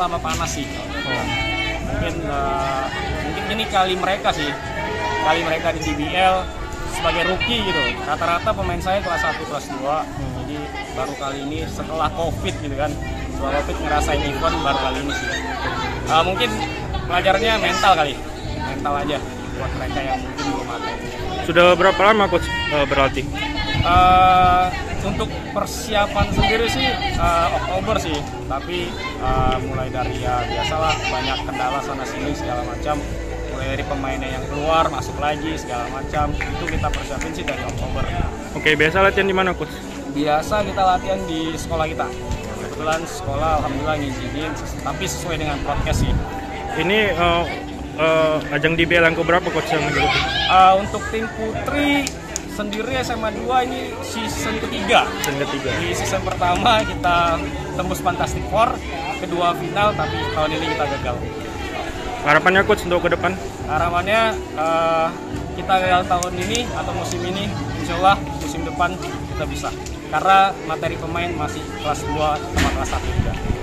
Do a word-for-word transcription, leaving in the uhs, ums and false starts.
lama panas sih. Oh. Mungkin uh, mungkin ini kali mereka sih, kali mereka di D B L sebagai rookie gitu. Rata-rata pemain saya kelas satu, kelas dua, hmm. jadi baru kali ini setelah COVID gitu kan. Setelah COVID ngerasain event baru kali ini sih. Uh, mungkin pelajarannya mental kali, mental aja buat mereka yang mungkin belum ada. Sudah berapa lama coach uh, berlatih? Uh, untuk persiapan sendiri sih uh, Oktober sih, tapi uh, mulai dari ya biasalah banyak kendala sana sini segala macam, mulai dari pemainnya yang keluar masuk lagi segala macam, itu kita persiapin sih dari Oktober. Oke, okay, biasa latihan di mana coach? Biasa kita latihan di sekolah kita, kebetulan sekolah alhamdulillah ngizinin, tapi sesuai dengan podcast sih. Ini uh, uh, ajang D B L yang keberapa coach yang mengikuti? Uh, untuk tim putri sendiri S M A dua ini season ketiga. Season ketiga. Di season pertama kita tembus Fantastic Four, kedua final, tapi tahun ini kita gagal. Harapannya coach untuk ke depan? Harapannya uh, kita gagal tahun ini atau musim ini, insya Allah musim depan kita bisa. Karena materi pemain masih kelas dua sama kelas satu juga.